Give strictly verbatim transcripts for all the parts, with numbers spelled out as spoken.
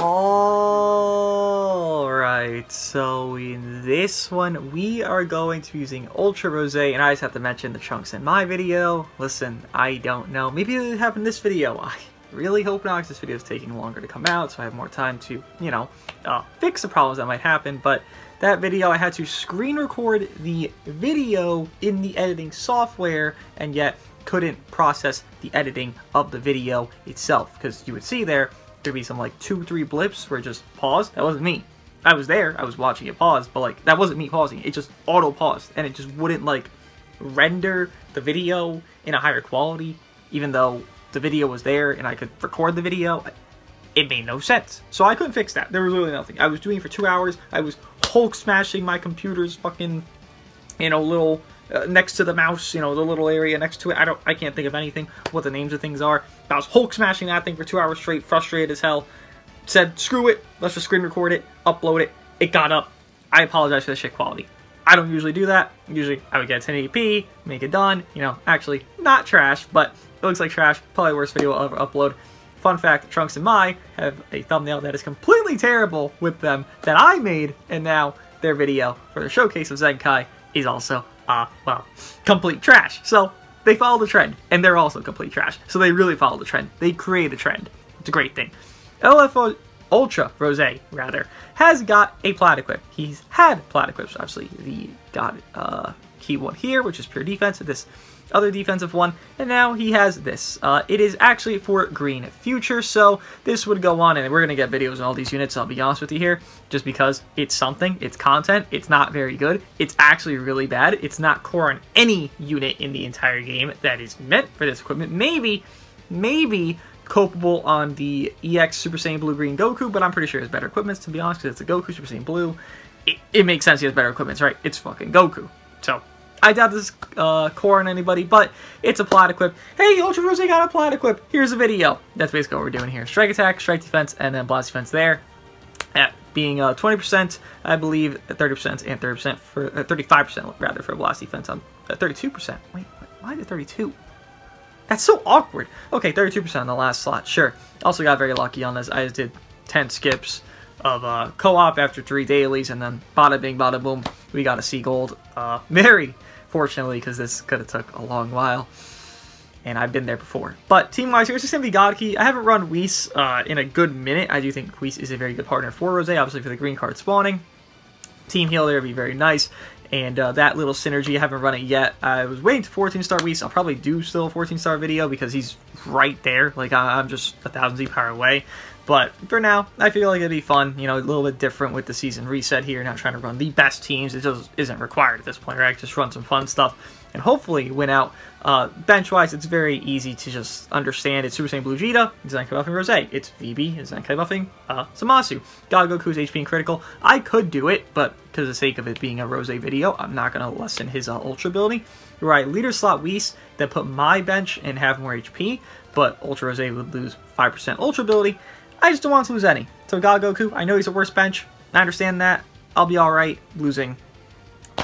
Alright, so in this one, we are going to be using Ultra Rose, and I just have to mention the Trunks and Mai video. Listen, I don't know. Maybe it'll happen in this video. I really hope not, because this video is taking longer to come out, so I have more time to, you know, uh, fix the problems that might happen, but that video, I had to screen record the video in the editing software, and yet couldn't process the editing of the video itself, because you would see there, there'd be some like two, three blips where it just paused. That wasn't me. I was there, I was watching it pause, but like, that wasn't me pausing. It just auto-paused, and it just wouldn't like render the video in a higher quality, even though the video was there and I could record the video. It made no sense. So I couldn't fix that. There was really nothing. I was doing it for two hours. I was Hulk smashing my computer's fucking, you know, little uh, next to the mouse, you know, the little area next to it. I don't, I can't think of anything, what the names of things are. I was Hulk smashing that thing for two hours straight, frustrated as hell. Said, screw it, let's just screen record it, upload it. It got up. I apologize for the shit quality. I don't usually do that. Usually I would get ten eighty p, make it done, you know, actually not trash, but it looks like trash. Probably worst video I'll ever upload. Fun fact, Trunks and Mai have a thumbnail that is completely terrible with them that I made, and now their video for the showcase of Zenkai is also, uh, well, complete trash. So they follow the trend, and they're also complete trash. So they really follow the trend. They create a trend. It's a great thing. L F Ultra Rose, rather, has got a plat equip. He's had plat equips, obviously. The God uh, Key one here, which is pure defense, this other defensive one, and now he has this. Uh, it is actually for Green Future, so this would go on, and we're going to get videos on all these units, I'll be honest with you here, just because it's something, it's content, it's not very good, it's actually really bad, it's not core on any unit in the entire game that is meant for this equipment. Maybe, maybe copable on the E X Super Saiyan Blue Green Goku, but I'm pretty sure it's better equipment, to be honest, because it's a Goku Super Saiyan Blue. It, it makes sense he has better equipment, right? It's fucking Goku, so I doubt this is uh, core on anybody, but it's a plot equip. Hey, Ultra Rose got a plot equip. Here's a video. That's basically what we're doing here. Strike attack, strike defense, and then blast defense there. At being uh, twenty percent, I believe, thirty percent, and thirty percent for uh, thirty-five percent rather for blast defense on uh, thirty-two percent. Wait, why did thirty-two? That's so awkward. Okay, thirty-two percent on the last slot, sure. Also got very lucky on this. I just did ten skips of uh, co-op after three dailies, and then bada bing, bada boom, we got a sea gold. Uh, very fortunately, because this could have took a long while, and I've been there before. But team-wise, here's just going to be God Key. I haven't run Whis uh, in a good minute. I do think Whis is a very good partner for Rose, obviously for the green card spawning. Team heal there would be very nice, and uh, that little synergy, I haven't run it yet. I was waiting to fourteen star Whis. I'll probably do still a fourteen star video because he's right there. Like, I'm just a thousand Z power away. But for now, I feel like it'd be fun, you know, a little bit different with the season reset here, not trying to run the best teams. It just isn't required at this point, right? Just run some fun stuff and hopefully win out. Uh, Bench-wise, it's very easy to just understand. It's Super Saiyan Blue Gogeta, Zenkai buffing Rose. It's V B, Zenkai buffing uh, Zamasu. God Goku's H P and critical. I could do it, but because of the sake of it being a Rose video, I'm not going to lessen his uh, Ultra ability. Right, leader slot Whis, then put my bench and have more H P, but Ultra Rose would lose five percent Ultra ability. I just don't want to lose any. So God Goku, I know he's a worse bench. I understand that. I'll be alright losing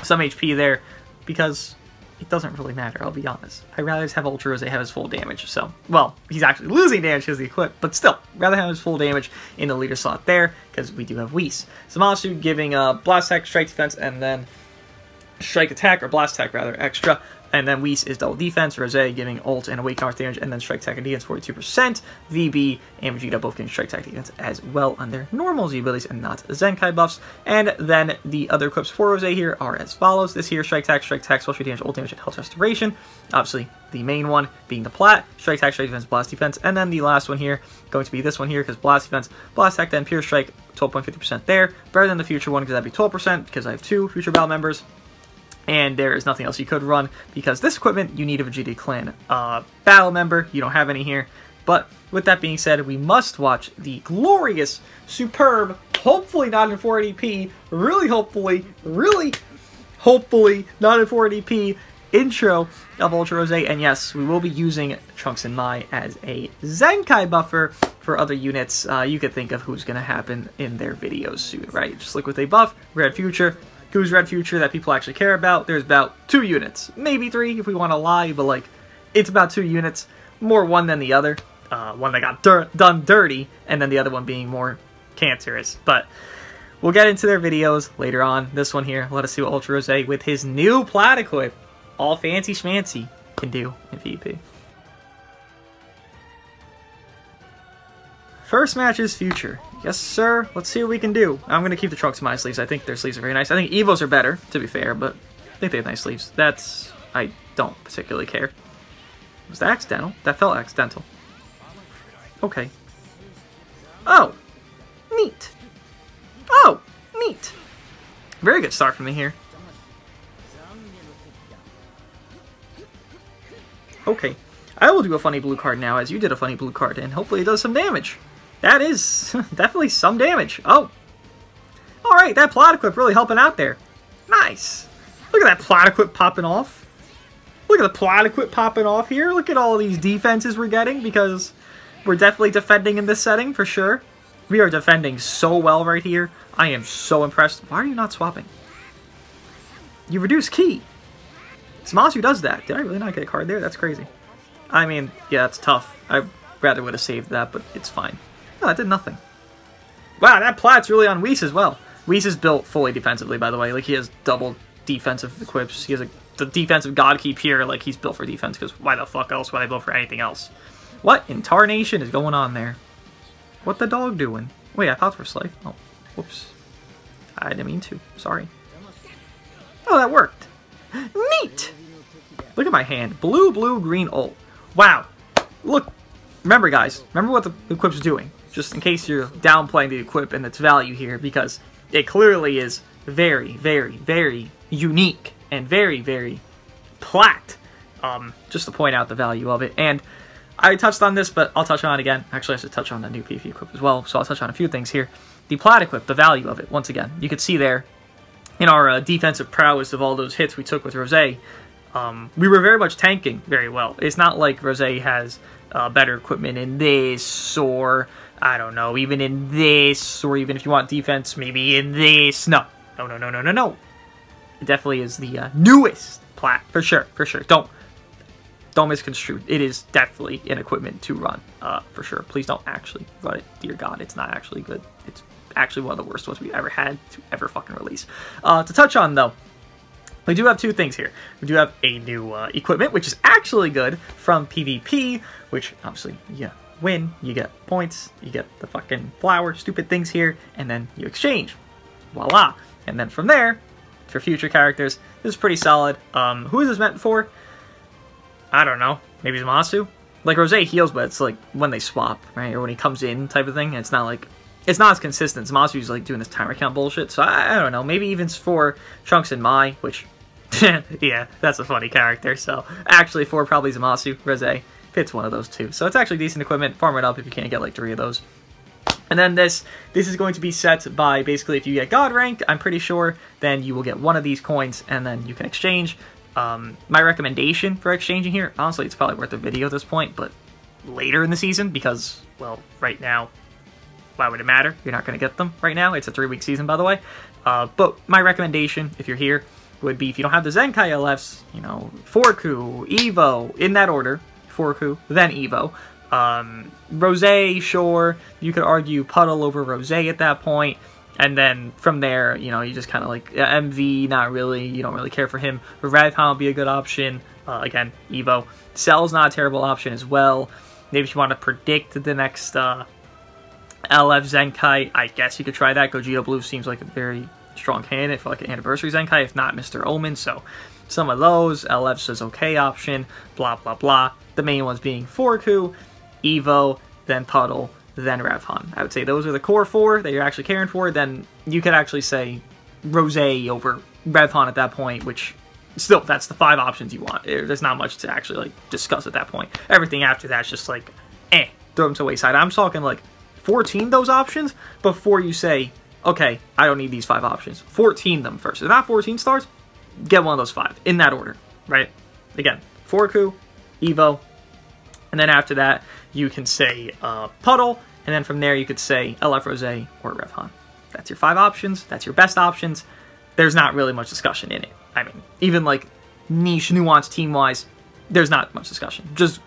some H P there because it doesn't really matter, I'll be honest. I'd rather just have Ultra Rose have his full damage. So, well, he's actually losing damage because he equipped, but still, rather have his full damage in the leader slot there because we do have Whis. Zamasu giving a uh, blast attack, strike defense, and then strike attack, or blast attack rather, extra. And then Whis is double defense, Rose giving ult and awake combat damage, and then strike attack and defense forty-two percent. V B and Vegeta both getting strike attack defense as well on their normal Z abilities and not Zenkai buffs. And then the other equips for Rose here are as follows. This here, strike attack, strike attack, special damage, ult damage, and health restoration. Obviously, the main one being the plat, strike attack, strike defense, blast defense. And then the last one here, going to be this one here, because blast defense, blast attack, then pure strike, twelve point five zero percent there. Better than the future one, because that'd be twelve percent, because I have two future battle members. And there is nothing else you could run, because this equipment, you need a Vegeta Clan uh, battle member. You don't have any here. But with that being said, we must watch the glorious, superb, hopefully not in four eighty p, really hopefully, really hopefully not in four eighty p intro of Ultra Rose. And yes, we will be using Trunks and Mai as a Zenkai buffer for other units. Uh, you could think of who's going to happen in their videos soon, right? Just look what they buff, Red Future. Who's Red Future that people actually care about? There's about two units, maybe three if we want to lie, but like, it's about two units, more one than the other. Uh, one that got dir done dirty, and then the other one being more cancerous, but we'll get into their videos later on. This one here, let us see what Ultra Rose with his new plot equip, all fancy schmancy, can do in PvP. First match is Future. Yes, sir. Let's see what we can do. I'm going to keep the Trunks and Mai sleeves. I think their sleeves are very nice. I think Evo's are better, to be fair, but I think they have nice sleeves. That's... I don't particularly care. Was that accidental? That felt accidental. Okay. Oh! Neat! Oh! Neat! Very good start from me here. Okay. I will do a funny blue card now, as you did a funny blue card, and hopefully it does some damage. That is definitely some damage. Oh. Alright, that plot equip really helping out there. Nice. Look at that plot equip popping off. Look at the plot equip popping off here. Look at all these defenses we're getting, because we're definitely defending in this setting for sure. We are defending so well right here. I am so impressed. Why are you not swapping? You reduce key. Zamasu does that. Did I really not get a card there? That's crazy. I mean, yeah, that's tough. I rather would have saved that, but it's fine. No, that did nothing. Wow, that plat's really on Whis as well. Whis is built fully defensively, by the way. Like, he has double defensive equips. He has a, the defensive God Key pure. Like, he's built for defense, because why the fuck else would I build for anything else? What in tarnation is going on there? What the dog doing? Wait, I popped for Slave. Oh, whoops. I didn't mean to. Sorry. Oh, that worked. Neat! Look at my hand. Blue, blue, green, ult. Wow. Look, remember guys, remember what the equip's doing, just in case you're downplaying the equip and its value here, because it clearly is very, very, very unique and very, very plat, um, just to point out the value of it. And I touched on this, but I'll touch on it again. Actually, I should touch on the new PvP equip as well, so I'll touch on a few things here. The plat equip, the value of it, once again, you could see there in our uh, defensive prowess of all those hits we took with Rose. Um, we were very much tanking very well. It's not like Rose has uh, better equipment in this, or, I don't know, even in this, or even if you want defense, maybe in this. No, no, no, no, no, no, no. It definitely is the uh, newest plat, for sure, for sure. Don't, don't misconstrue. It is definitely an equipment to run, uh, for sure. Please don't actually run it. Dear God, it's not actually good. It's actually one of the worst ones we've ever had to ever fucking release. Uh, to touch on, though, we do have two things here. We do have a new uh, equipment, which is actually good from PvP, which obviously you win, you get points, you get the fucking flower, stupid things here, and then you exchange. Voila. And then from there, for future characters, this is pretty solid. Um, who is this meant for? I don't know. Maybe Zamasu? Like, Rose heals, but it's like when they swap, right? Or when he comes in type of thing. It's not like... It's not as consistent. Zamasu's like doing this timer count bullshit, so I, I don't know. Maybe even for Trunks and Mai, which... yeah, that's a funny character, so actually for probably Zamasu, Reze fits one of those two, so it's actually decent equipment. Farm it up if you can't get like three of those. And then this this is going to be set by basically if you get God rank, I'm pretty sure, then you will get one of these coins and then you can exchange. Um, my recommendation for exchanging here, honestly it's probably worth a video at this point, but later in the season, because, well, right now, why would it matter? You're not going to get them right now. It's a three week season, by the way. Uh, but my recommendation, if you're here, would be if you don't have the Zenkai L Fs, you know, Forku, Evo, in that order, Forku, then Evo. Um, Rose, sure, you could argue Puddle over Rose at that point, and then from there, you know, you just kind of like, M V, not really, you don't really care for him. Revhan would be a good option, uh, again, Evo. Cell's not a terrible option as well. Maybe if you want to predict the next uh, L F Zenkai, I guess you could try that. Gogeta Blue seems like a very... strong candidate for like an anniversary Zenkai, if not Mister Omen, so some of those. L F's is okay option, blah blah blah. The main ones being Forku, Evo, then Puddle, then Revhan. I would say those are the core four that you're actually caring for. Then you could actually say Rose over Revhan at that point, which still, that's the five options you want. There's not much to actually like discuss at that point. Everything after that's just like, eh, throw them to the wayside. I'm talking like fourteen those options before you say, okay, I don't need these five options. fourteen them first. If not fourteen stars, get one of those five in that order, right? Again, Forku, Evo, and then after that, you can say uh, Puddle, and then from there you could say L F Rose or Revhan. That's your five options. That's your best options. There's not really much discussion in it. I mean, even like niche, nuanced team-wise, there's not much discussion. Just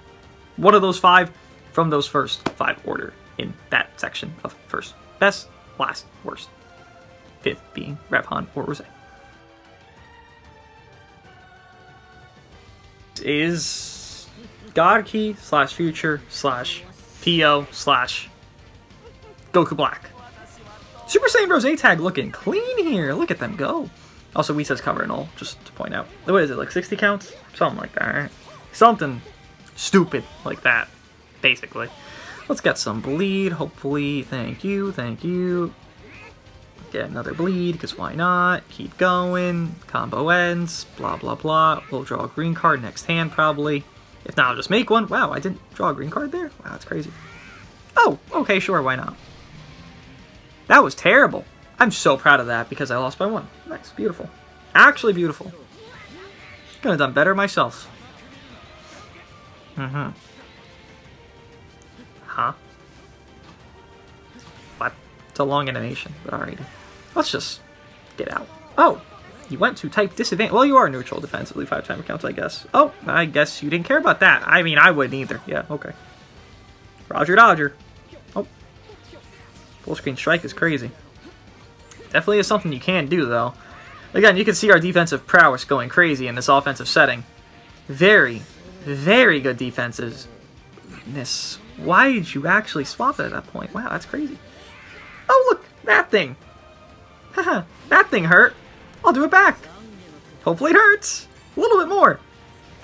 one of those five from those first five order in that section of first best. last worst. Fifth being Revhan or Rose. This is God Key slash Future slash P O slash Goku Black. Super Saiyan Rose tag looking clean here. Look at them go. Also, Whis has cover and all, just to point out. What is it, like sixty counts? Something like that, right? Something stupid like that, basically. Let's get some bleed, hopefully. Thank you, thank you. Get another bleed, because why not? Keep going. Combo ends. Blah, blah, blah. We'll draw a green card next hand, probably. If not, I'll just make one. Wow, I didn't draw a green card there? Wow, that's crazy. Oh, okay, sure, why not? That was terrible. I'm so proud of that because I lost by one. Nice, beautiful. Actually beautiful. Could have done better myself. Mm-hmm. Huh? What? It's a long animation, but alrighty. Let's just get out. Oh! You went to type disadvantage. Well, you are neutral defensively, five time accounts, I guess. Oh, I guess you didn't care about that. I mean, I wouldn't either. Yeah, okay. Roger Dodger. Oh. Full screen strike is crazy. Definitely is something you can do, though. Again, you can see our defensive prowess going crazy in this offensive setting. Very, very good defensiveness. Why did you actually swap it at that point? Wow, that's crazy. Oh, look! That thing! Haha, that thing hurt! I'll do it back! Hopefully it hurts! A little bit more!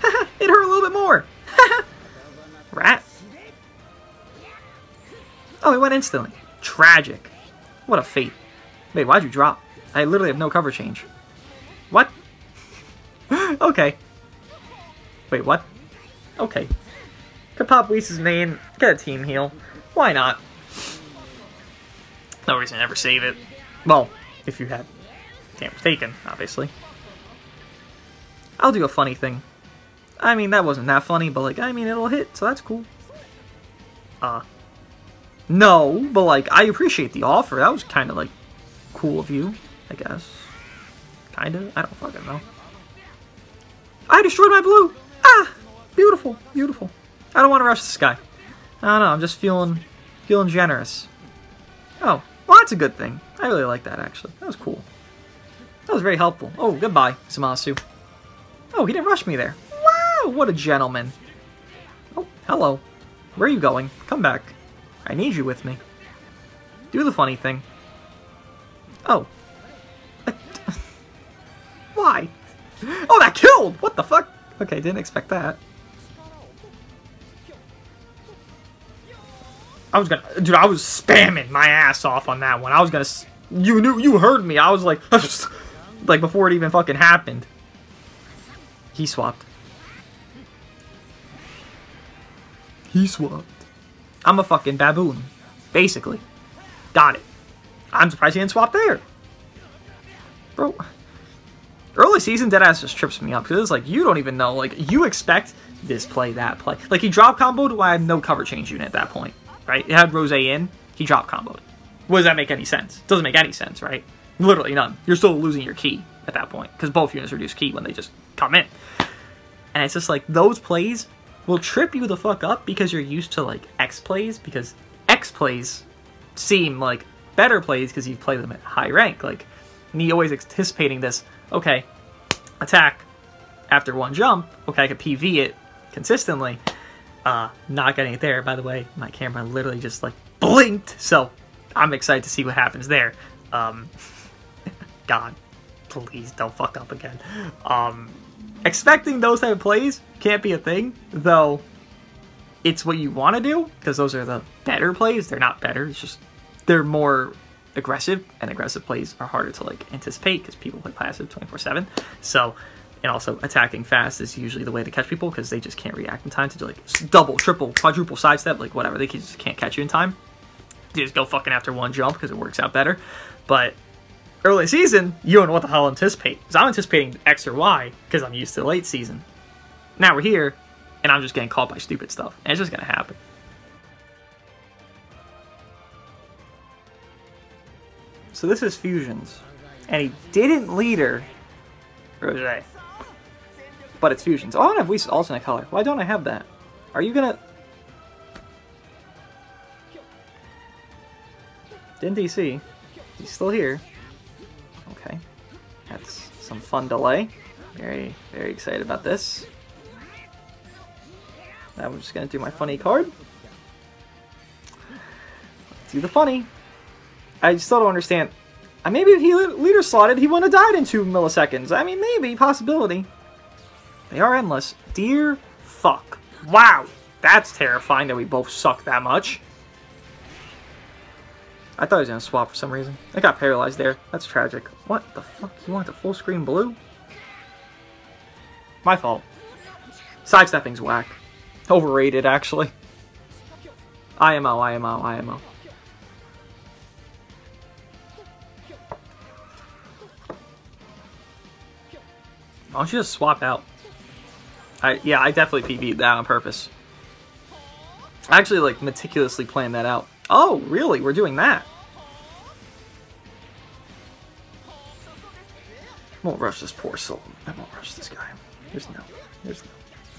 Haha, it hurt a little bit more! Haha! Rat! Oh, it went instantly. Tragic. What a fate. Wait, why'd you drop? I literally have no cover change. What? Okay. Wait, what? Okay. Could pop Whis' main, get a team heal. Why not? No reason to ever save it. Well, if you had damage taken, obviously. I'll do a funny thing. I mean, that wasn't that funny, but like, I mean, it'll hit, so that's cool. Uh. No, but like, I appreciate the offer. That was kind of like... cool of you, I guess. Kinda? I don't fucking know. I destroyed my blue! Ah! Beautiful, beautiful. I don't want to rush this guy. I don't know, I'm just feeling feeling generous. Oh, well that's a good thing. I really like that, actually. That was cool. That was very helpful. Oh, goodbye, Zamasu. Oh, he didn't rush me there. Wow, what a gentleman. Oh, hello. Where are you going? Come back. I need you with me. Do the funny thing. Oh. Why? Oh, that killed! What the fuck? Okay, didn't expect that. I was gonna... Dude, I was spamming my ass off on that one. I was gonna... You knew... You heard me. I was like... Like, before it even fucking happened. He swapped. He swapped. I'm a fucking baboon. Basically. Got it. I'm surprised he didn't swap there. Bro. Early season, Deadass just trips me up. Because it's like, you don't even know. Like, you expect this play, that play. Like, he drop comboed while I had no cover change unit at that point. Right? It had Rose in. He drop comboed. What does that make any sense? Doesn't make any sense, right? Literally none. You're still losing your key at that point. Because both units reduce key when they just come in. And it's just like, those plays will trip you the fuck up. Because you're used to, like, X plays. Because X plays seem like... better plays because you play them at high rank, like me always anticipating this. Okay, attack after one jump. Okay, I could P V it consistently. Uh, not getting it there. By the way, my camera literally just like blinked, so I'm excited to see what happens there. Um, God, please don't fuck up again. Um, expecting those type of plays can't be a thing, though. It's what you want to do because those are the better plays. They're not better. It's just they're more aggressive, and aggressive plays are harder to like anticipate because people play passive twenty-four seven. So, and also attacking fast is usually the way to catch people because they just can't react in time to do like double, triple, quadruple sidestep, like whatever. They just can't catch you in time. You just go fucking after one jump because it works out better. But early season, you don't know what the hell to anticipate. Because I'm anticipating X or Y because I'm used to late season. Now we're here, and I'm just getting caught by stupid stuff. And it's just gonna happen. So this is Fusions, and he didn't leader Rose, but it's Fusions. Oh, I don't have Whis' alternate color. Why don't I have that? Are you gonna... Didn't D C. He's still here. Okay. That's some fun delay. Very, very excited about this. Now I'm just going to do my funny card. Let's do the funny. I still don't understand. Maybe if he leader slotted, he wouldn't have died in two milliseconds. I mean, maybe. Possibility. They are endless. Dear fuck. Wow. That's terrifying that we both suck that much. I thought he was going to swap for some reason. I got paralyzed there. That's tragic. What the fuck? You want the full screen blue? My fault. Sidestepping's whack. Overrated, actually. I M O, I M O, I M O. Why don't you just swap out? I, yeah, I definitely P V'd that on purpose. I actually, like, meticulously planned that out. Oh, really? We're doing that? I won't rush this poor soul. I won't rush this guy. There's no... There's no...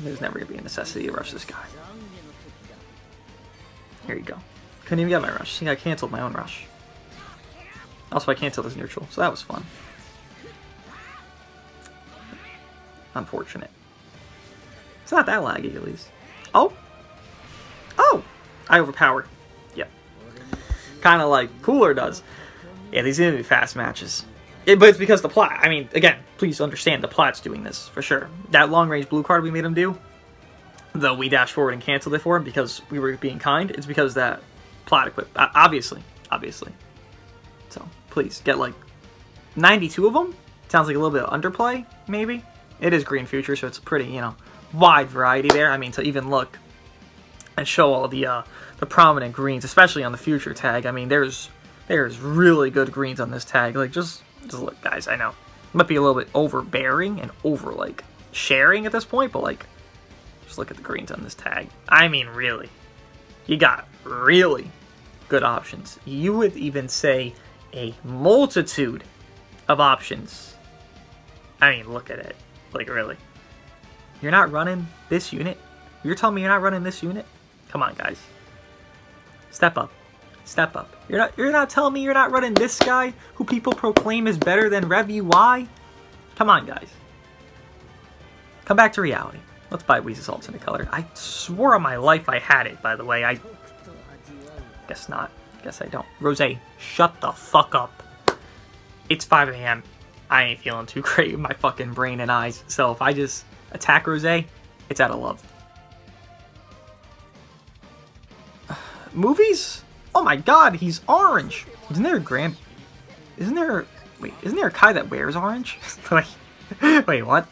There's never going to be a necessity to rush this guy. Here you go. Couldn't even get my rush. See, I canceled my own rush. Also, I canceled his neutral, so that was fun. Unfortunate. It's not that laggy, at least. Oh! Oh! I overpowered. Yep. Kind of like Cooler does. Yeah, these are going to be fast matches. It, but it's because the plot. I mean, again, please understand the plot's doing this, for sure. That long-range blue card we made him do, though we dashed forward and canceled it for him because we were being kind, it's because that plot equipped. Obviously. Obviously. So, please, get like ninety-two of them. Sounds like a little bit of underplay, maybe. It is Green Future, so it's pretty, you know, wide variety there. I mean, to even look and show all the, uh, the prominent greens, especially on the Future tag. I mean, there's, there's really good greens on this tag. Like, just... Just look, guys, I know. Might be a little bit overbearing and over, like, sharing at this point, but, like, just look at the greens on this tag. I mean, really. You got really good options. You would even say a multitude of options. I mean, look at it. Like, really. You're not running this unit? You're telling me you're not running this unit? Come on, guys. Step up. Step up. You're not you're not telling me you're not running this guy who people proclaim is better than Rev U I? Come on, guys. Come back to reality. Let's buy Whis' alternate color. I swore on my life I had it, by the way. I guess not. Guess I don't. Rose, shut the fuck up. It's five A M I ain't feeling too great with my fucking brain and eyes. So if I just attack Rose, it's out of love. Movies? Oh my god, he's orange! Isn't there a grand... Isn't there... Wait, isn't there a Kai that wears orange? Like, wait, what?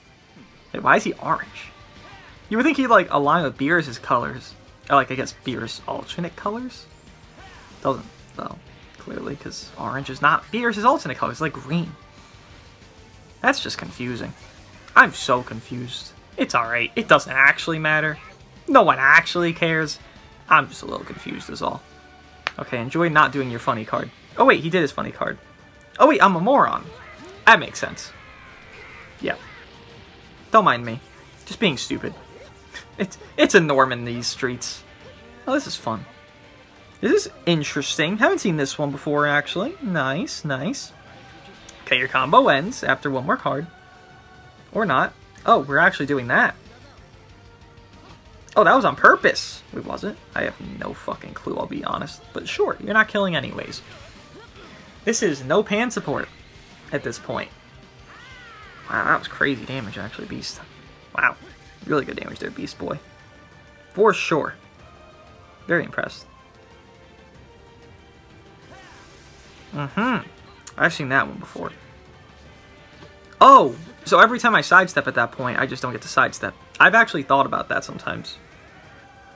Wait, why is he orange? You would think he'd, like, align with Beerus' colors. Or, like, I guess Beerus' alternate colors? Doesn't, though. Clearly, because orange is not Beerus' alternate colors. It's like green. That's just confusing. I'm so confused. It's alright. It doesn't actually matter. No one actually cares. I'm just a little confused is all. Okay, enjoy not doing your funny card. Oh wait, he did his funny card. Oh wait, I'm a moron. That makes sense. Yeah. Don't mind me. Just being stupid. It's it's a norm in these streets. Oh, this is fun. This is interesting. Haven't seen this one before, actually. Nice, nice. Okay, your combo ends after one more card. Or not. Oh, we're actually doing that. Oh, that was on purpose. Wait, was it? I have no fucking clue, I'll be honest. But sure, you're not killing anyways. This is no pan support at this point. Wow, that was crazy damage, actually, Beast. Wow. Really good damage there, Beast Boy. For sure. Very impressed. Mm-hmm. I've seen that one before. Oh! So every time I sidestep at that point, I just don't get to sidestep. I've actually thought about that sometimes.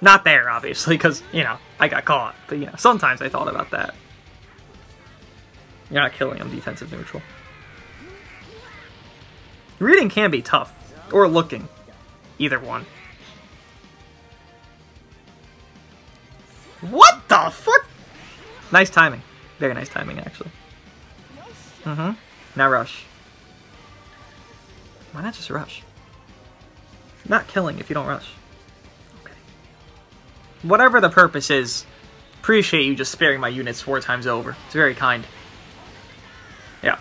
Not there, obviously, because, you know, I got caught. But, you know, sometimes I thought about that. You're not killing him, defensive neutral. Reading can be tough. Or looking. Either one. What the fuck? Nice timing. Very nice timing, actually. Mm-hmm. Now rush. Why not just rush? Not killing if you don't rush. Okay. Whatever the purpose is, appreciate you just sparing my units four times over. It's very kind. Yeah.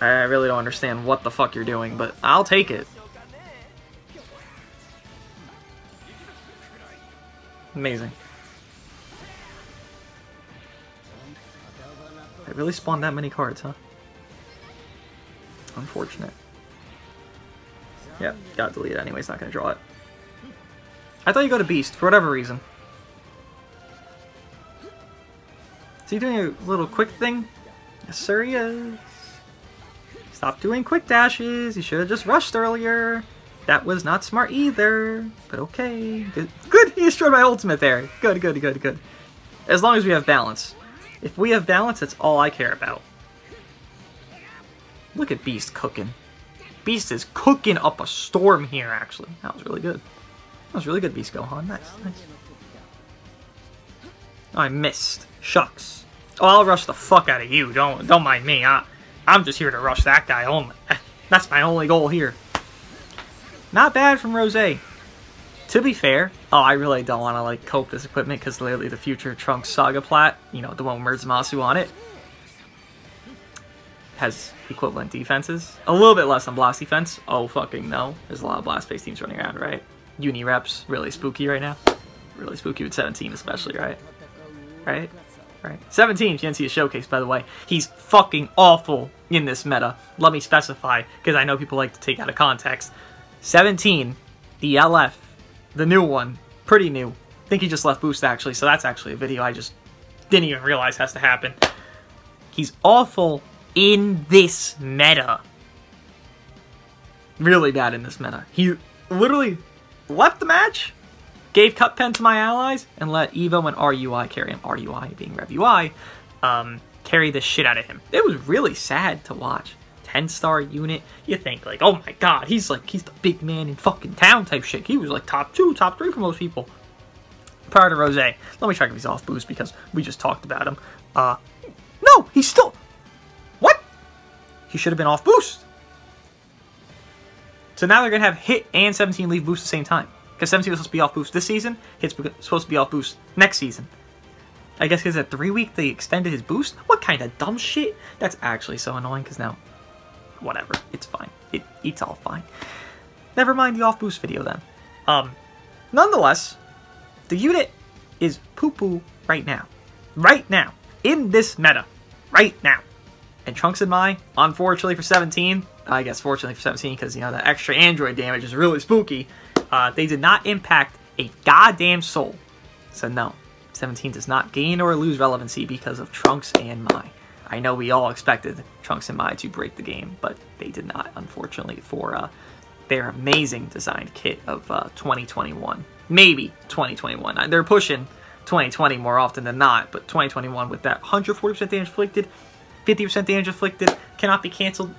I really don't understand what the fuck you're doing, but I'll take it. Amazing. They really spawned that many cards, huh? Unfortunate. Yeah, got deleted anyways, not gonna draw it. I thought you go to Beast, for whatever reason. Is he doing a little quick thing? Yes, sir he is. Stop doing quick dashes, you should have just rushed earlier. That was not smart either, but okay. Good, good. He destroyed my ultimate there. Good, good, good, good. As long as we have balance. If we have balance, that's all I care about. Look at Beast cooking. Beast is cooking up a storm here, actually. That was really good. That was really good, Beast Gohan. Nice, nice. Oh, I missed. Shucks. Oh, I'll rush the fuck out of you. Don't don't mind me. I, I'm just here to rush that guy only. That's my only goal here. Not bad from Rose. To be fair, oh, I really don't want to, like, cope this equipment because lately the future Trunks Saga plat, you know, the one with Zamasu on it, has equivalent defenses. A little bit less on blast defense. Oh, fucking no. There's a lot of blast-based teams running around, right? Uni Reps, really spooky right now. Really spooky with seventeen especially, right? Right? Right. seventeen, you didn't see his showcase, by the way. He's fucking awful in this meta. Let me specify, because I know people like to take out of context. seventeen, the L F, the new one, pretty new. I think he just left Boost, actually, so that's actually a video I just didn't even realize has to happen. He's awful in this meta. Really bad in this meta. He literally left the match, gave Cup Pen to my allies, and let Evo and R U I carry him. R U I being Rev U I, um, carry the shit out of him. It was really sad to watch. ten star unit, you think, like, oh my god, he's like, he's the big man in fucking town type shit. He was like top two, top three for most people. Prior to Rose, let me check if he's off Boost because we just talked about him. Uh, no, he's still, what? He should have been off Boost. So now they're going to have Hit and seventeen leave Boost at the same time. Because seventeen was supposed to be off Boost this season, Hit's supposed to be off Boost next season. I guess because at three week they extended his Boost? What kind of dumb shit? That's actually so annoying because now... Whatever, it's fine. It, it's all fine. Never mind the off-boost video then. Um, nonetheless, the unit is poo-poo right now. Right now. In this meta. Right now. And Trunks and Mai, unfortunately for seventeen, I guess fortunately for seventeen because, you know, the extra android damage is really spooky, uh, they did not impact a goddamn soul. So no, seventeen does not gain or lose relevancy because of Trunks and Mai. I know we all expected Trunks and Mai to break the game, but they did not, unfortunately, for uh, their amazing designed kit of uh, twenty twenty-one. Maybe twenty twenty-one. They're pushing twenty twenty more often than not, but twenty twenty-one with that one hundred forty percent damage afflicted, fifty percent damage afflicted, cannot be canceled.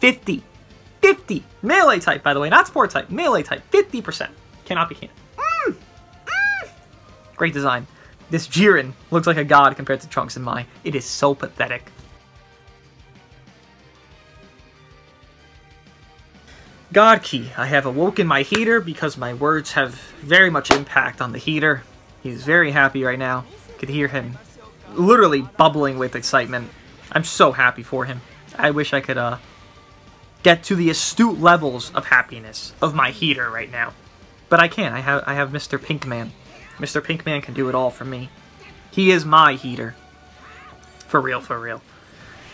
fifty. fifty. Melee type, by the way. Not support type. Melee type. fifty percent. Cannot be canceled. Mm. Mm. Great design. This Jiren looks like a god compared to Trunks and Mai. It is so pathetic. God Key. I have awoken my heater because my words have very much impact on the heater. He's very happy right now. You could hear him literally bubbling with excitement. I'm so happy for him. I wish I could uh, get to the astute levels of happiness of my heater right now. But I can't. I have, I have Mister Pinkman. Mister Pinkman can do it all for me. He is my heater. For real, for real.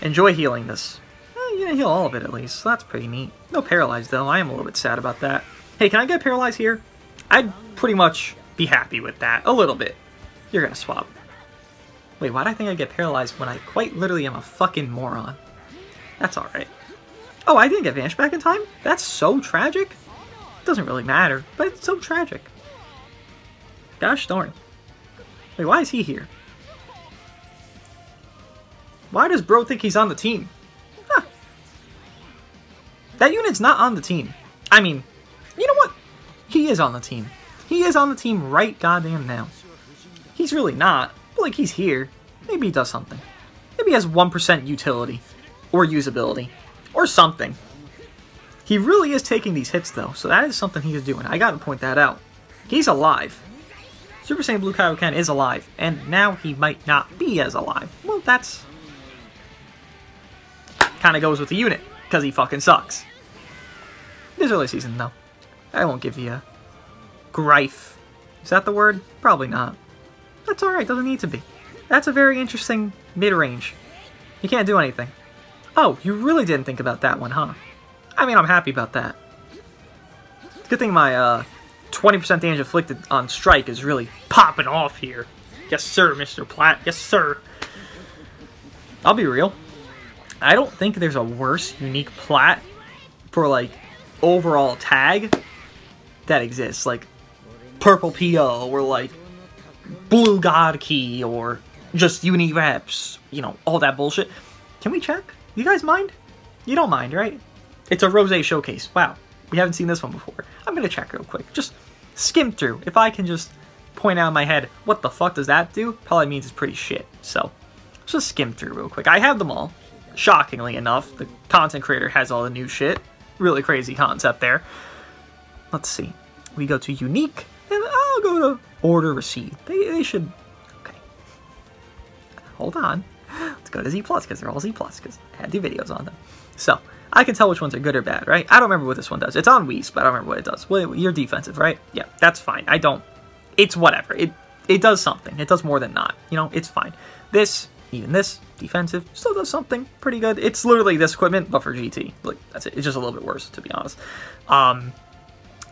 Enjoy healing this. Eh, yeah, heal all of it at least. So that's pretty neat. No paralyzed though. I am a little bit sad about that. Hey, can I get paralyzed here? I'd pretty much be happy with that. A little bit. You're gonna swap. Wait, why do I think I get paralyzed when I quite literally am a fucking moron? That's alright. Oh, I didn't get vanished back in time? That's so tragic. It doesn't really matter, but it's so tragic. Gosh darn. Wait, why is he here? Why does bro think he's on the team? Huh. That unit's not on the team. I mean, you know what? He is on the team. He is on the team right goddamn now. He's really not, but like he's here. Maybe he does something. Maybe he has one percent utility. Or usability. Or something. He really is taking these hits though, so that is something he is doing. I gotta point that out. He's alive. Super Saiyan Blue Kaioken is alive, and now he might not be as alive. Well, that's... kind of goes with the unit, because he fucking sucks. It is early season, though. I won't give you a gripe. Is that the word? Probably not. That's alright, doesn't need to be. That's a very interesting mid-range. You can't do anything. Oh, you really didn't think about that one, huh? I mean, I'm happy about that. Good thing my uh, twenty percent damage inflicted on strike is really popping off here. Yes, sir, Mister Platt. Yes, sir. I'll be real. I don't think there's a worse unique plat for, like, overall tag that exists. Like, Purple P O or, like, Blue God Key or just Uni Reps. You know, all that bullshit. Can we check? You guys mind? You don't mind, right? It's a Rose showcase. Wow. We haven't seen this one before. I'm going to check real quick. Just skim through. If I can just point out in my head, what the fuck does that do? Probably means it's pretty shit. So, just skim through real quick. I have them all. Shockingly enough, the content creator has all the new shit. Really crazy concept there. Let's see. We go to unique, and I'll go to order received. They, they should... Okay. Hold on. Let's go to Z plus, because they're all Z plus, because I had the videos on them. So, I can tell which ones are good or bad, right? I don't remember what this one does. It's on Whis, but I don't remember what it does. Well, you're defensive, right? Yeah, that's fine. I don't... It's whatever. It, it does something. It does more than not. You know, it's fine. This... Even this, defensive, still does something pretty good. It's literally this equipment, but for G T. Like, that's it. It's just a little bit worse, to be honest. Um,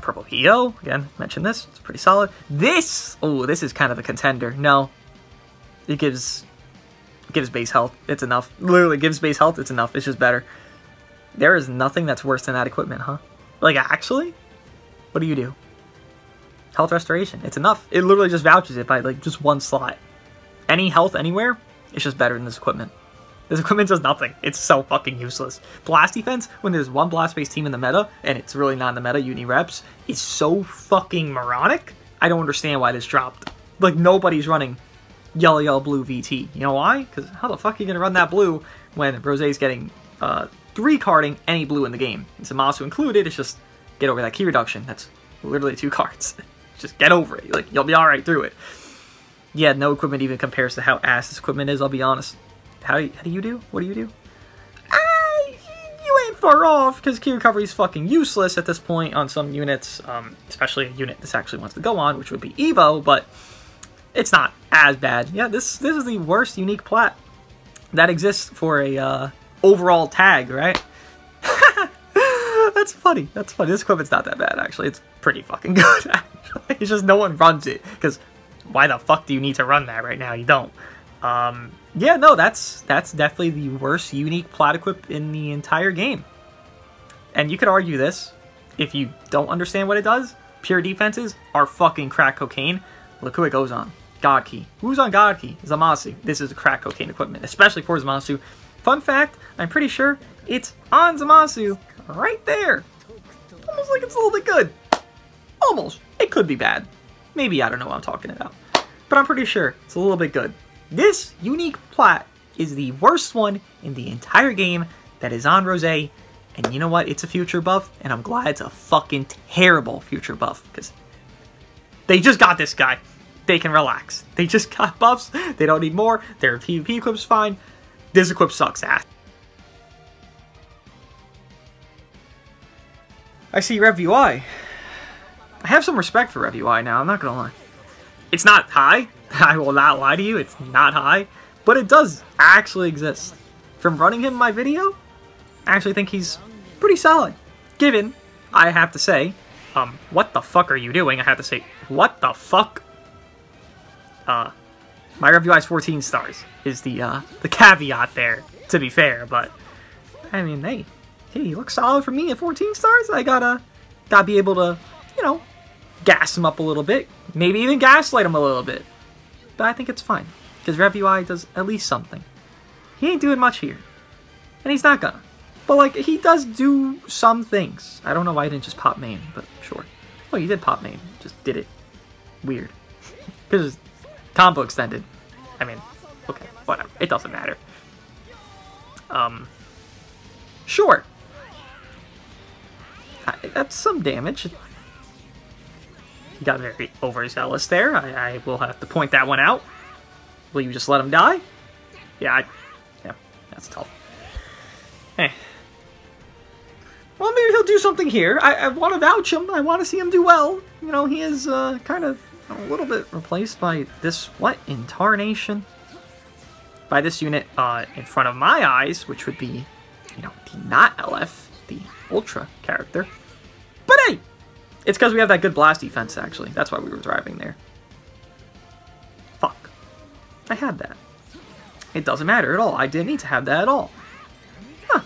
Purple P O, again, mentioned this. It's pretty solid. This! Oh, this is kind of a contender. No. It gives... It gives base health. It's enough. Literally, gives base health. It's enough. It's just better. There is nothing that's worse than that equipment, huh? Like, actually? What do you do? Health restoration. It's enough. It literally just vouches it by, like, just one slot. Any health anywhere... It's just better than this equipment. This equipment does nothing. It's so fucking useless. Blast defense, when there's one blast-based team in the meta, and it's really not in the meta, Uni Reps, is so fucking moronic. I don't understand why this dropped. Like, nobody's running yellow, yellow, blue V T. You know why? Because how the fuck are you going to run that blue when Rosé's getting uh, three-carding any blue in the game? And Zamasu included, it's just get over that key reduction. That's literally two cards. Just get over it. Like, you'll be alright through it. Yeah, no equipment even compares to how ass this equipment is, I'll be honest. How do you, how do, you do? What do you do? Ah, you ain't far off, because key recovery is fucking useless at this point on some units, um, especially a unit this actually wants to go on, which would be Evo, but it's not as bad. Yeah, this this is the worst unique plat that exists for a uh, overall tag, right? That's funny. That's funny. This equipment's not that bad, actually. It's pretty fucking good, actually. It's just no one runs it, because... Why the fuck do you need to run that right now? You don't. Um, yeah, no, that's that's definitely the worst unique plat equip in the entire game. And you could argue this if you don't understand what it does. Pure defenses are fucking crack cocaine. Look who it goes on. God Key. Who's on God Key? Zamasu. This is crack cocaine equipment, especially for Zamasu. Fun fact, I'm pretty sure it's on Zamasu right there. Almost like it's a little bit good. Almost. It could be bad. Maybe, I don't know what I'm talking about. But I'm pretty sure it's a little bit good. This unique plat is the worst one in the entire game that is on Rose. And you know what? It's a future buff, and I'm glad it's a fucking terrible future buff. Because they just got this guy. They can relax. They just got buffs. They don't need more. Their PvP equip's fine. This equip sucks ass. I see Rev U I. I have some respect for Rev U I now, I'm not gonna lie. It's not high, I will not lie to you, it's not high, but it does actually exist. From running him in my video, I actually think he's pretty solid. Given, I have to say, um, what the fuck are you doing? I have to say, what the fuck? Uh, my Rev U I is fourteen stars, is the, uh, the caveat there, to be fair, but, I mean, hey, hey, he looks solid for me at fourteen stars, I gotta, gotta be able to, you know, gas him up a little bit, maybe even gaslight him a little bit. But I think it's fine, because Rev U I does at least something. He ain't doing much here, and he's not gonna. But, like, he does do some things. I don't know why he didn't just pop main, but sure. Well, he did pop main, just did it weird. Because combo extended. I mean, okay, whatever. It doesn't matter. Um, sure. I, that's some damage. He got very overzealous there. I, I will have to point that one out. Will you just let him die? Yeah, I, yeah, that's tough. Eh. Well, maybe he'll do something here. I, I want to vouch him. I want to see him do well. You know, he is uh, kind of a little bit replaced by this, what, incarnation? By this unit uh, in front of my eyes, which would be, you know, the not L F, the Ultra character. But hey! It's because we have that good blast defense, actually. That's why we were driving there. Fuck. I had that. It doesn't matter at all. I didn't need to have that at all. Huh.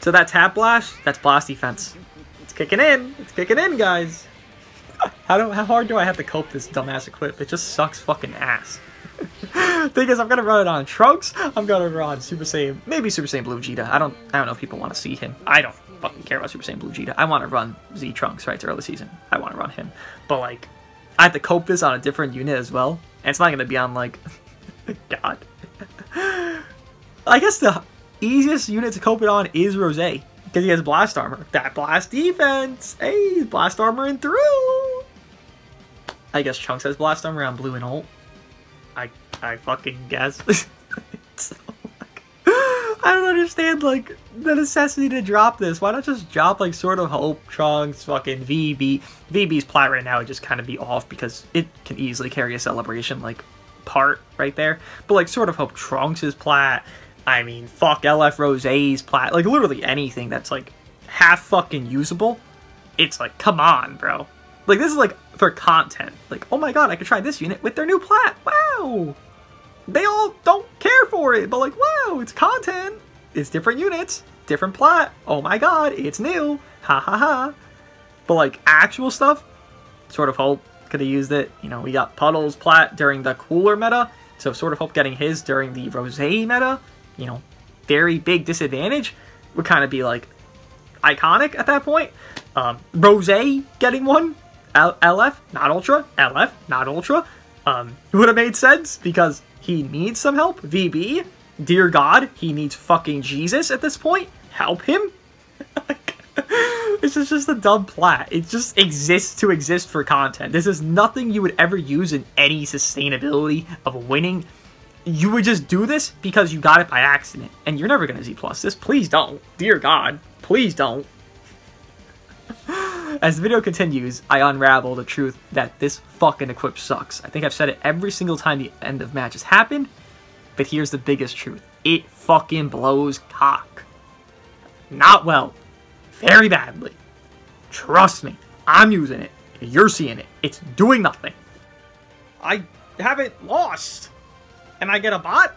So that's half blast. That's blast defense. It's kicking in. It's kicking in, guys. How do, how hard do I have to cope this dumbass equip? It just sucks fucking ass. Thing is, I'm gonna run it on Trunks. I'm gonna run Super Saiyan, maybe Super Saiyan Blue Gogeta. I don't, I don't know if people want to see him. I don't fucking care about Super Saiyan Blue Gogeta. I want to run Z Trunks right to early season. I want to run him, but like, I have to cope this on a different unit as well, and it's not gonna be on like, God. I guess the easiest unit to cope it on is Rose because he has blast armor. That blast defense. Hey, blast armor and through. I guess Trunks has blast armor on Blue and Ult. I I fucking guess. So, like, I don't understand like the necessity to drop this. Why not just drop like Sword of Hope Trunks, fucking V B? V B's plot right now would just kind of be off because it can easily carry a celebration like part right there. But like Sword of Hope Trunks' plot, I mean fuck L F Rose's plot, like literally anything that's like half fucking usable. It's like come on, bro. Like this is like for content. Like oh my god, I could try this unit with their new plat. Wow, they all don't care for it, but like wow, it's content. It's different units, different plat. Oh my god, it's new. Ha ha ha. But like actual stuff, Sword of Hope could have used it. You know, we got Puddle's plat during the cooler meta, so Sword of Hope getting his during the Rose meta. You know, very big disadvantage would kind of be like iconic at that point. Um, Rose getting one. L LF, not Ultra. L F, not Ultra. Um, it would have made sense because he needs some help. V B, dear God, he needs fucking Jesus at this point. Help him. This is just a dumb plat. It just exists to exist for content. This is nothing you would ever use in any sustainability of winning. You would just do this because you got it by accident. And you're never going to Z plus this. Please don't. Dear God, please don't. As the video continues, I unravel the truth that this fucking equip sucks. I think I've said it every single time the end of match has happened, but here's the biggest truth. It fucking blows cock. Not well. Very badly. Trust me, I'm using it. You're seeing it. It's doing nothing. I haven't lost. And I get a bot?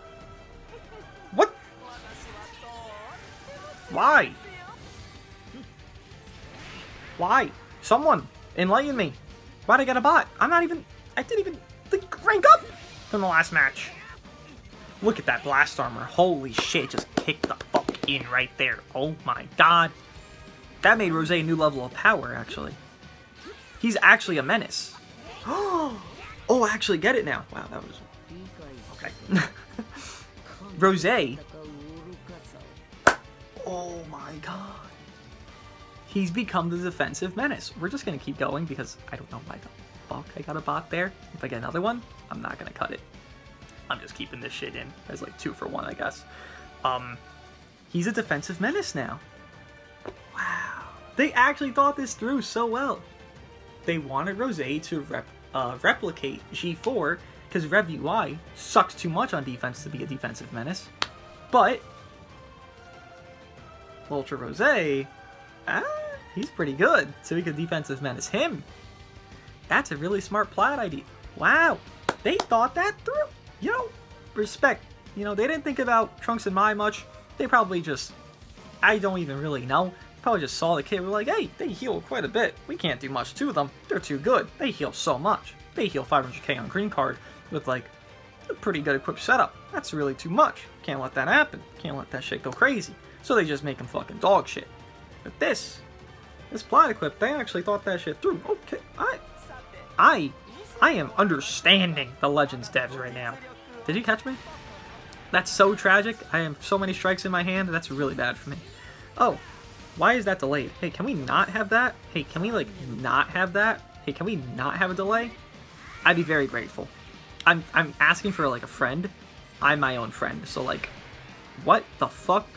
What? Why? Why? Someone enlighten me. Why'd I get a bot? I'm not even... I didn't even like, rank up from the last match. Look at that blast armor. Holy shit, just kicked the fuck in right there. Oh my god. That made Rose a new level of power, actually. He's actually a menace. Oh, I actually get it now. Wow, that was... Okay. Rose. Oh my god. He's become the defensive menace. We're just going to keep going because I don't know why the fuck I got a bot there. If I get another one, I'm not going to cut it. I'm just keeping this shit in as like two for one, I guess. Um, he's a defensive menace now. Wow. They actually thought this through so well. They wanted Rose to rep, uh, replicate G four because Rev U I sucks too much on defense to be a defensive menace. But Ultra Rose... Ah, he's pretty good, so we could defensive menace him. That's a really smart plot idea. Wow, they thought that through. You know, respect. You know, they didn't think about Trunks and Mai much. They probably just, I don't even really know. Probably just saw the kid. We're like, hey, they heal quite a bit. We can't do much to them. They're too good. They heal so much. They heal five hundred K on green card with like a pretty good equipped setup. That's really too much. Can't let that happen. Can't let that shit go crazy. So they just make them fucking dog shit. But this, this plot equip, they actually thought that shit through. Okay, I, I, I am understanding the Legends devs right now. Did you catch me? That's so tragic. I have so many strikes in my hand. That's really bad for me. Oh, why is that delayed? Hey, can we not have that? Hey, can we like not have that? Hey, can we not have a delay? I'd be very grateful. I'm, I'm asking for like a friend. I'm my own friend. So like, What the fuck?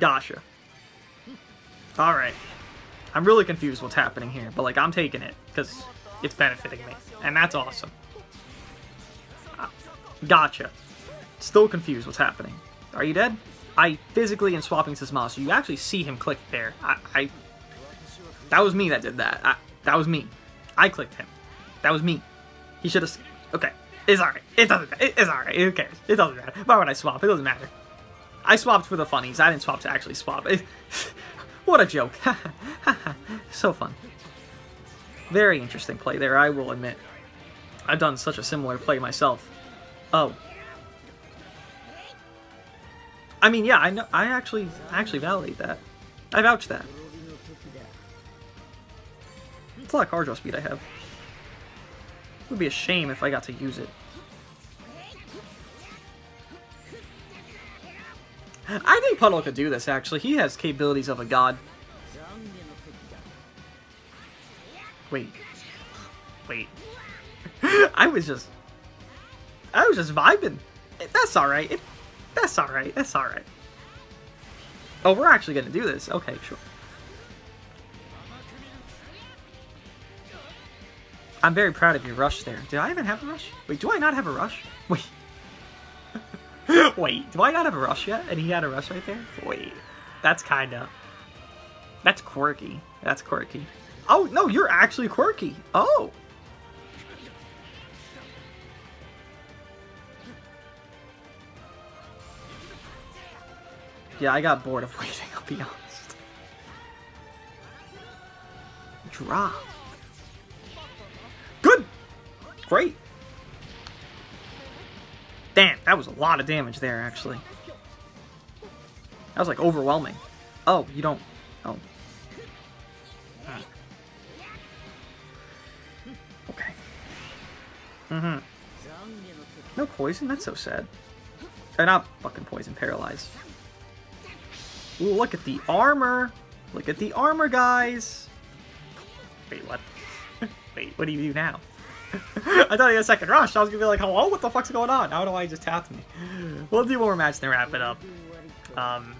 Gotcha. Alright. I'm really confused what's happening here, but like I'm taking it, because it's benefiting me. And that's awesome. Uh, gotcha. Still confused what's happening. Are you dead? I physically am swapping to Zamasu. You actually see him click there. I, I... That was me that did that. I, that was me. I clicked him. That was me. He should have... Okay. It's alright. It doesn't matter. It's alright. Who cares? It doesn't matter. Why would I swap? It doesn't matter. I swapped for the funnies. I didn't swap to actually swap. It... What a joke. So fun. Very interesting play there, I will admit. I've done such a similar play myself. Oh. I mean, yeah, I know. I actually, I actually validate that. I vouch that. It's a lot of card draw speed I have. It would be a shame if I got to use it. I think Puddle could do this, actually. He has capabilities of a god. Wait. Wait. I was just... I was just vibing. That's alright. It... That's alright, that's alright. Oh, we're actually gonna do this. Okay, sure. I'm very proud of your rush there. Did I even have a rush? Wait, do I not have a rush? Wait. Wait, do I not have a rush yet? And he had a rush right there? Wait. That's kinda... That's quirky. That's quirky. Oh, no, you're actually quirky. Oh! Yeah, I got bored of waiting, I'll be honest. Drop. Good! Great! Damn, that was a lot of damage there, actually. That was, like, overwhelming. Oh, you don't... Oh. Huh. Okay. Mm-hmm. No poison? That's so sad. Or not fucking poison, paralyzed. Ooh, look at the armor! Look at the armor, guys! Wait, what? Wait, what do you do now? I thought he had a second rush. I was gonna be like, hello? What the fuck's going on? I don't know why he just tapped me. We'll do one more match and then wrap it up. Um,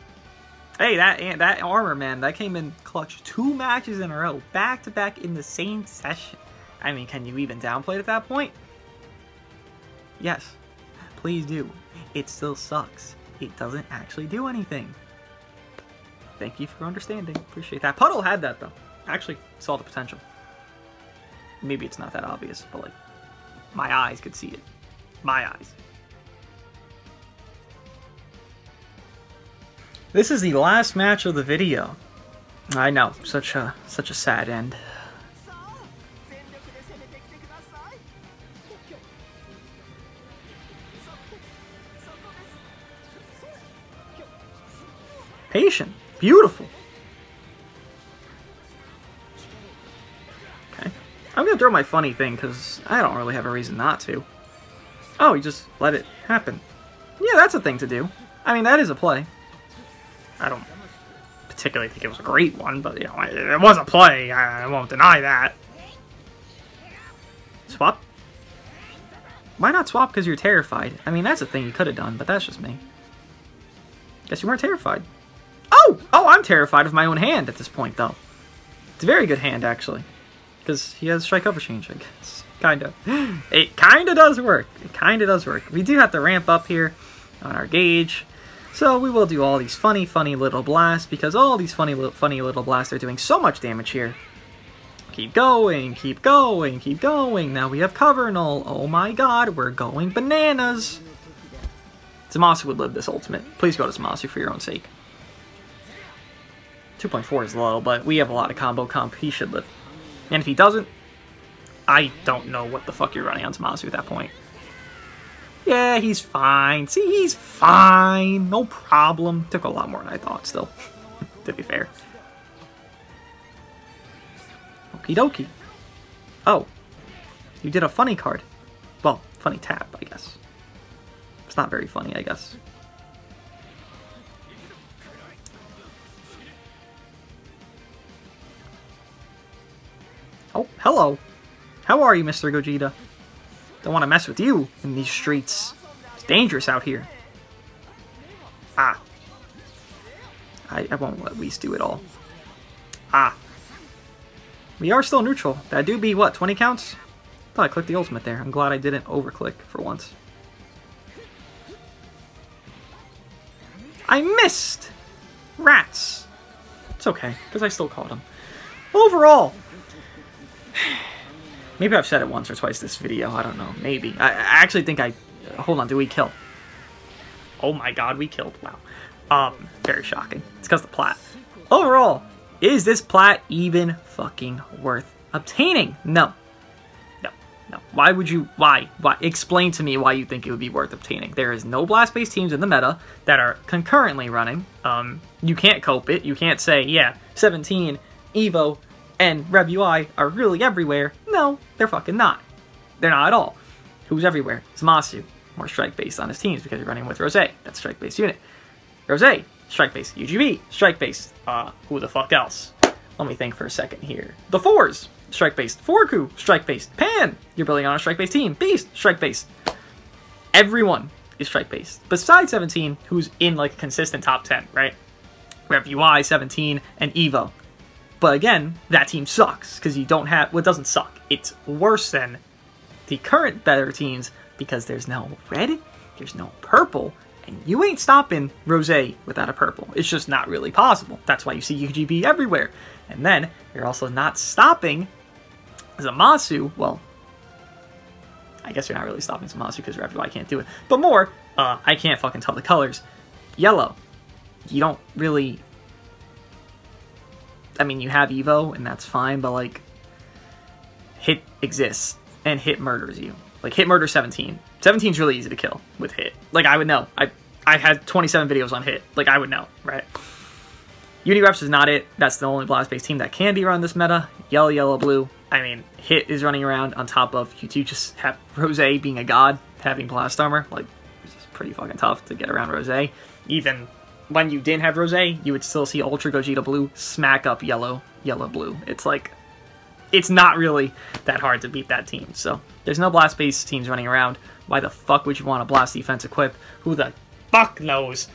hey, that that armor, man, that came in clutch two matches in a row. Back to back in the same session. I mean, can you even downplay it at that point? Yes. Please do. It still sucks. It doesn't actually do anything. Thank you for understanding. Appreciate that. Puddle had that, though. Actually saw the potential. Maybe it's not that obvious, but, like, my eyes could see it. My eyes. This is the last match of the video. I know. Such a, such a sad end. Patient. Beautiful. Okay. I'm gonna throw my funny thing because I don't really have a reason not to. Oh, you just let it happen. Yeah, that's a thing to do. I mean, that is a play. I don't particularly think it was a great one, but, you know, it was a play. I won't deny that. Swap? Why not swap because you're terrified? I mean, that's a thing you could have done, but that's just me. Guess you weren't terrified. Oh! Oh, I'm terrified of my own hand at this point, though. It's a very good hand, actually. Because he has strike overchange, I guess. Kind of. It kind of does work. It kind of does work. We do have to ramp up here on our gauge. So we will do all these funny, funny little blasts. Because all these funny, li funny little blasts are doing so much damage here. Keep going, keep going, keep going. Now we have cover null. Oh my god, we're going bananas. Zamasu would live this ultimate. Please go to Zamasu for your own sake. two point four is low, but we have a lot of combo comp. He should live. And if he doesn't, I don't know what the fuck you're running on Zamasu at that point. Yeah, he's fine. See, he's fine. No problem. Took a lot more than I thought, still. To be fair. Okie dokie. Oh. You did a funny card. Well, funny tap, I guess. It's not very funny, I guess. Oh, hello. How are you, Mister Gogeta? Don't want to mess with you in these streets. It's dangerous out here. I, I won't let Whis do it all. Ah. We are still neutral. That do be, what, twenty counts? I thought I clicked the ultimate there. I'm glad I didn't overclick for once. I missed! Rats! It's okay, because I still caught him. Overall! Maybe I've said it once or twice this video. I don't know. Maybe. I, I actually think I... Hold on, do we kill? Oh my god, we killed. Wow. Um, very shocking. It's because of the plat. Overall, is this plat even fucking worth obtaining? No. No. No. Why would you... Why? Why? Explain to me why you think it would be worth obtaining. There is no blast-based teams in the meta that are concurrently running. Um, you can't cope it. You can't say, yeah, seventeen, Evo, and Rev U I are really everywhere. No, they're fucking not. They're not at all. Who's everywhere? Zamasu. More strike-based on his teams because you're running with Rose. That's strike-based unit. Rose, strike-based. U G B, strike-based. Uh, who the fuck else? Let me think for a second here. The fours, strike-based. Forku, strike-based. Pan, you're building on a strike-based team. Beast, strike-based. Everyone is strike-based. Besides seventeen, who's in, like, a consistent top ten, right? Rev U I, seventeen, and Evo. But again, that team sucks, because you don't have... Well, it doesn't suck. It's worse than the current better teams, because there's no red, there's no purple, and you ain't stopping Rosé without a purple. It's just not really possible. That's why you see U G B everywhere. And then, you're also not stopping Zamasu. Well, I guess you're not really stopping Zamasu, because Rev U I can't do it. But more, uh, I can't fucking tell the colors. Yellow. You don't really... I mean, you have Evo, and that's fine, but, like, Hit exists, and Hit murders you. Like, Hit murders seventeen. seventeen's really easy to kill with Hit. Like, I would know. I I had twenty-seven videos on Hit. Like, I would know, right? Uni Reps is not it. That's the only blast-based team that can be run this meta. Yellow, yellow, blue. I mean, Hit is running around on top of Q two. Just have Rosé being a god, having blast armor. Like, it's pretty fucking tough to get around Rosé. Even... when you didn't have Rosé, you would still see Ultra Gogeta Blue smack up Yellow, Yellow, Blue. It's like, it's not really that hard to beat that team. So, there's no blast-based teams running around. Why the fuck would you want a blast defense equip? Who the fuck knows?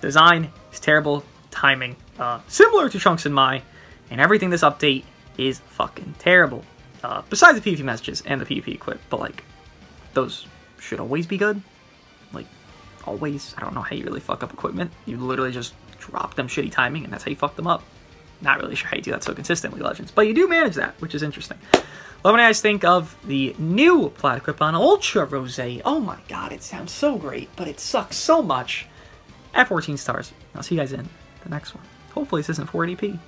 Design is terrible. Timing, uh, similar to Trunks and Mai. And everything this update is fucking terrible. Uh, besides the PvP messages and the PvP equip. But, like, those should always be good. Like... always. I don't know how you really fuck up equipment. You literally just drop them shitty timing, and that's how you fuck them up. Not really sure how you do that so consistently, Legends. But you do manage that, which is interesting. Let me know what you guys think of the new plat equip on Ultra Rose. Oh my god, it sounds so great, but it sucks so much. At fourteen stars. I'll see you guys in the next one. Hopefully this isn't four eighty p.